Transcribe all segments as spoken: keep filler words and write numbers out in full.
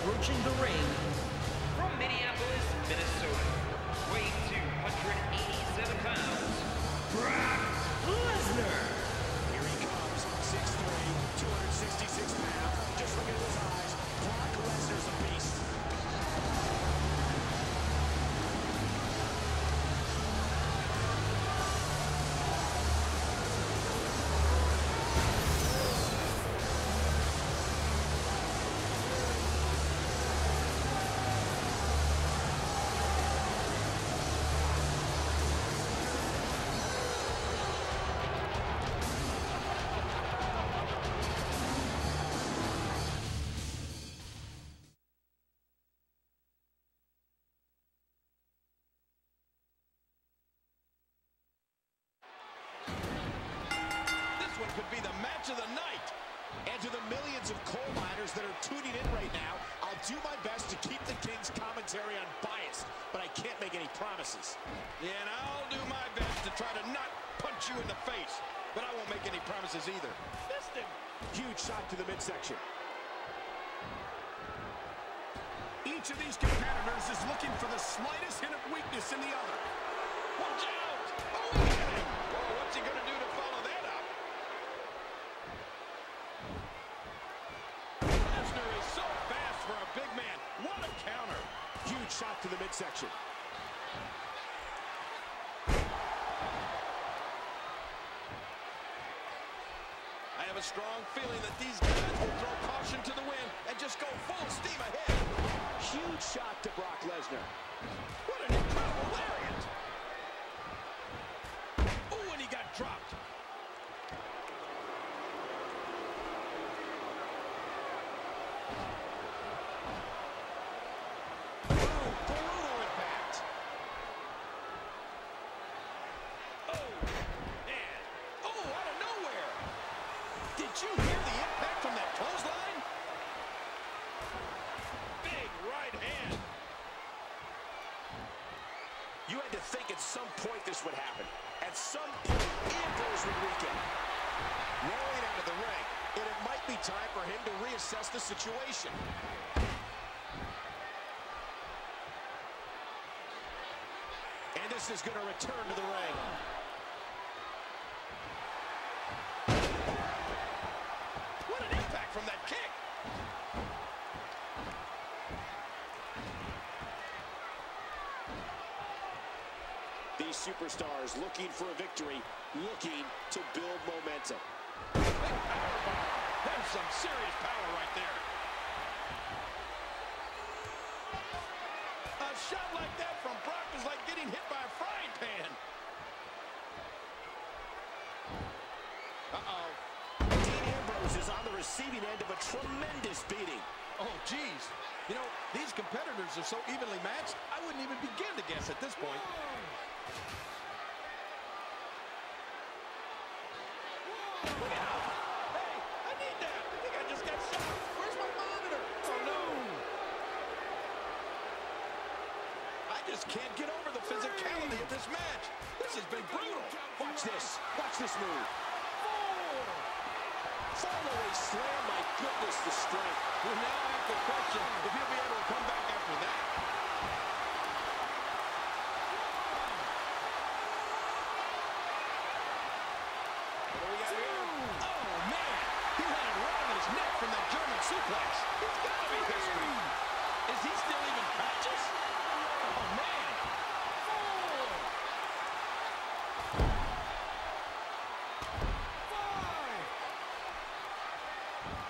approaching the ring from Minneapolis, Minnesota, weighing two hundred eighty-seven pounds, Brock Lesnar. Here he comes, six three, two hundred sixty-six pounds. Just look at his eyes. Brock Lesnar's a beast. Could be the match of the night. And to the millions of coal miners that are tuning in right now, I'll do my best to keep the King's commentary unbiased, but I can't make any promises. Yeah, and I'll do my best to try to not punch you in the face, but I won't make any promises either. Missed him. Huge shot to the midsection. Each of these competitors is looking for the slightest hint of weakness in the other. Watch out! Oh, look at him! Well, what's he going to do to follow that up? So fast for a big man. What a counter. Huge shot to the midsection. I have a strong feeling that these guys will throw caution to the wind and just go full steam ahead. Huge shot to Brock Lesnar. What an incredible lariat. Oh, and he got dropped. Did you hear the impact from that clothesline? Big right hand. You had to think at some point this would happen. At some point, Ambrose would weaken. Rolling out of the ring, and it might be time for him to reassess the situation. And this is going to return to the ring. From that kick. These superstars looking for a victory, looking to build momentum. Big power bomb. There's some serious power right there. A shot like that from Brock is like getting hit by a frying pan. Uh-oh. Is on the receiving end of a tremendous beating. Oh, geez. You know, these competitors are so evenly matched, I wouldn't even begin to guess at this point. Whoa. Whoa. Look out. Hey, I need that. I think I just got shot. Where's my monitor? Oh, no. I just can't get over the physicality of this match. This has been brutal. Watch this. Watch this move. Follow-away slam, my goodness, the strength. We now have to question if he'll be able to come back after that. What do we got here? Oh, man! He landed right on his neck from that German suplex. It's gotta be history. Is he still even conscious? Oh, man!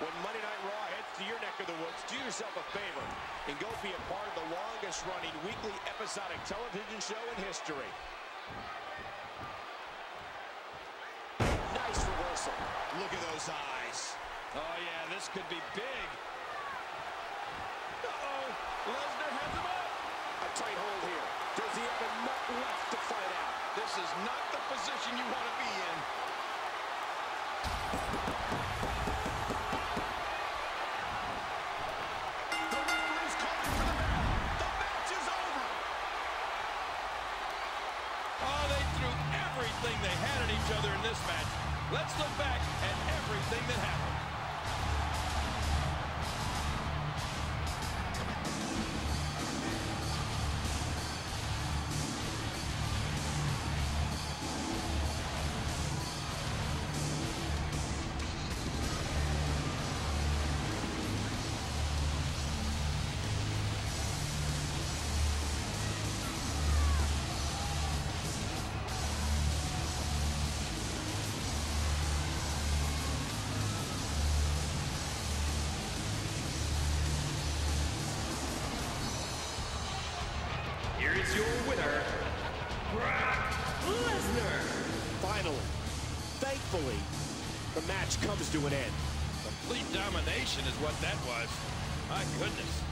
When Monday Night Raw heads to your neck of the woods, do yourself a favor and go be a part of the longest-running weekly episodic television show in history. Nice reversal. Look at those eyes. Oh, yeah, this could be big. Uh-oh, Lesnar has him up. A tight hold here. Does he have enough left to fight out? This is not the position you want to be in. They had at each other in this match. Let's look back at everything that happened. is your winner, Brock Lesnar. Finally, thankfully, the match comes to an end. Complete domination is what that was. My goodness.